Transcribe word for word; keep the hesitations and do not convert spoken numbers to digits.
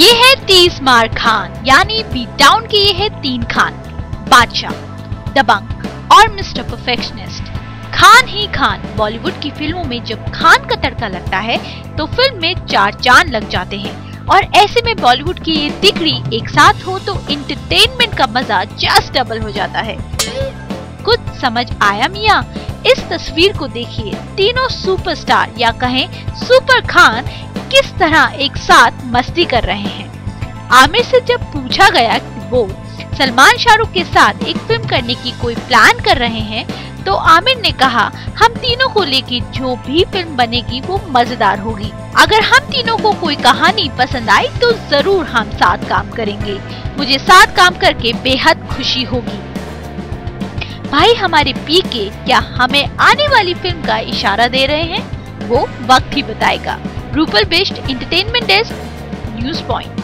ये है तीस मार खान यानी बीट डाउन के ये है तीन खान, बादशाह, दबंग और मिस्टर परफेक्शनिस्ट। खान ही खान बॉलीवुड की फिल्मों में जब खान का तड़का लगता है तो फिल्म में चार चांद लग जाते हैं और ऐसे में बॉलीवुड की ये तिकड़ी एक साथ हो तो एंटरटेनमेंट का मजा जस्ट डबल हो जाता है। कुछ समझ आया मियां? इस तस्वीर को देखिए, तीनों सुपरस्टार या कहें सुपर खान किस तरह एक साथ मस्ती कर रहे हैं। आमिर से जब पूछा गया कि वो सलमान शाहरुख के साथ एक फिल्म करने की कोई प्लान कर रहे हैं तो आमिर ने कहा, हम तीनों को लेके जो भी फिल्म बनेगी वो मजेदार होगी। अगर हम तीनों को कोई कहानी पसंद आई तो जरूर हम साथ काम करेंगे। मुझे साथ काम करके बेहद खुशी होगी। भाई हमारे पी के क्या हमें आने वाली फिल्म का इशारा दे रहे हैं, वो वक्त ही बताएगा। Rupal based entertainment desk, news point.